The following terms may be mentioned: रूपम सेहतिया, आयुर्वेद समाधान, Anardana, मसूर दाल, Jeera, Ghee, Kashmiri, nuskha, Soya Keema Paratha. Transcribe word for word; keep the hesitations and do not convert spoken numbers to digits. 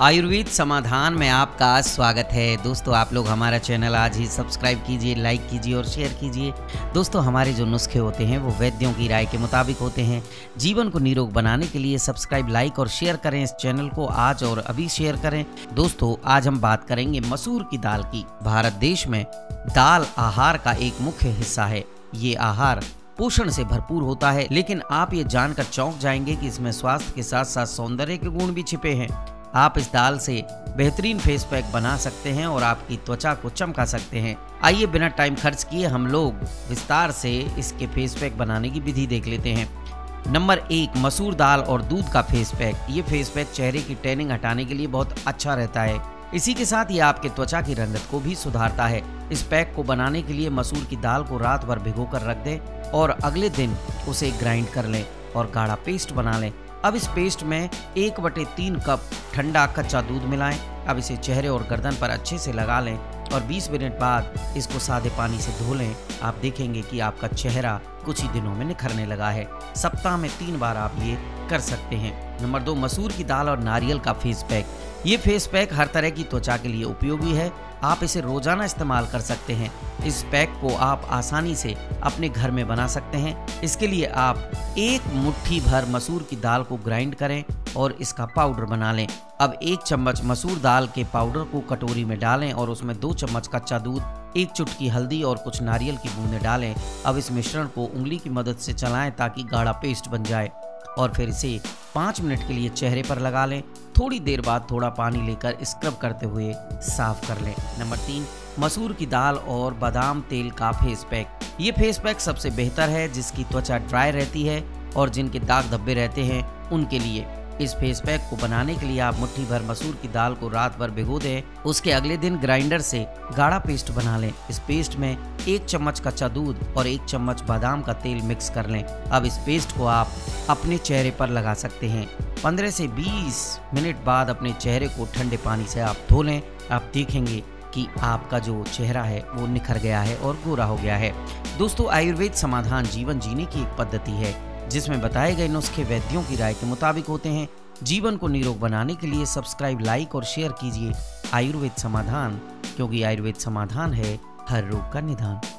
आयुर्वेद समाधान में आपका स्वागत है। दोस्तों, आप लोग हमारा चैनल आज ही सब्सक्राइब कीजिए, लाइक कीजिए और शेयर कीजिए। दोस्तों, हमारे जो नुस्खे होते हैं वो वैद्यों की राय के मुताबिक होते हैं। जीवन को निरोग बनाने के लिए सब्सक्राइब, लाइक और शेयर करें इस चैनल को, आज और अभी शेयर करें। दोस्तों, आज हम बात करेंगे मसूर की दाल की। भारत देश में दाल आहार का एक मुख्य हिस्सा है। ये आहार पोषण से भरपूर होता है, लेकिन आप ये जानकर चौंक जाएंगे कि इसमें स्वास्थ्य के साथ साथ सौंदर्य के गुण भी छिपे हैं। आप इस दाल से बेहतरीन फेस पैक बना सकते हैं और आपकी त्वचा को चमका सकते हैं। आइए बिना टाइम खर्च किए हम लोग विस्तार से इसके फेस पैक बनाने की विधि देख लेते हैं। नंबर एक, मसूर दाल और दूध का फेस पैक। ये फेस पैक चेहरे की टैनिंग हटाने के लिए बहुत अच्छा रहता है। इसी के साथ ये आपके त्वचा की रंगत को भी सुधारता है। इस पैक को बनाने के लिए मसूर की दाल को रात भर भिगोकर रख दें और अगले दिन उसे ग्राइंड कर लें और गाढ़ा पेस्ट बना लें। अब इस पेस्ट में एक बटे तीन कप ठंडा कच्चा दूध मिलाएं। अब इसे चेहरे और गर्दन पर अच्छे से लगा लें और बीस मिनट बाद इसको सादे पानी से धो लें। आप देखेंगे कि आपका चेहरा कुछ ही दिनों में निखरने लगा है। सप्ताह में तीन बार आप ये कर सकते हैं। नंबर दो, मसूर की दाल और नारियल का फेस पैक। ये फेस पैक हर तरह की त्वचा के लिए उपयोगी है। आप इसे रोजाना इस्तेमाल कर सकते हैं। इस पैक को आप आसानी से अपने घर में बना सकते हैं। इसके लिए आप एक मुट्ठी भर मसूर की दाल को ग्राइंड करें और इसका पाउडर बना लें। अब एक चम्मच मसूर दाल के पाउडर को कटोरी में डालें और उसमें दो चम्मच कच्चा दूध, एक चुटकी हल्दी और कुछ नारियल की बूंदें डालें। अब इस मिश्रण को उंगली की मदद से चलाएं ताकि गाढ़ा पेस्ट बन जाए और फिर इसे पाँच मिनट के लिए चेहरे पर लगा लें। थोड़ी देर बाद थोड़ा पानी लेकर स्क्रब करते हुए साफ कर लें। नंबर तीन, मसूर की दाल और बादाम तेल का फेस पैक। ये फेस पैक सबसे बेहतर है जिसकी त्वचा ड्राई रहती है और जिनके दाग धब्बे रहते हैं उनके लिए। इस फेस पैक को बनाने के लिए आप मुट्ठी भर मसूर की दाल को रात भर भिगो दें। उसके अगले दिन ग्राइंडर से गाढ़ा पेस्ट बना लें। इस पेस्ट में एक चम्मच कच्चा दूध और एक चम्मच बादाम का तेल मिक्स कर लें। अब इस पेस्ट को आप अपने चेहरे पर लगा सकते हैं। पंद्रह से बीस मिनट बाद अपने चेहरे को ठंडे पानी से आप धो लें। आप देखेंगे कि आपका जो चेहरा है वो निखर गया है और गोरा हो गया है। दोस्तों, आयुर्वेद समाधान जीवन जीने की एक पद्धति है जिसमें बताए गए नुस्खे वैद्यों की राय के मुताबिक होते हैं। जीवन को निरोग बनाने के लिए सब्सक्राइब, लाइक और शेयर कीजिए आयुर्वेद समाधान, क्योंकि आयुर्वेद समाधान है हर रोग का निदान।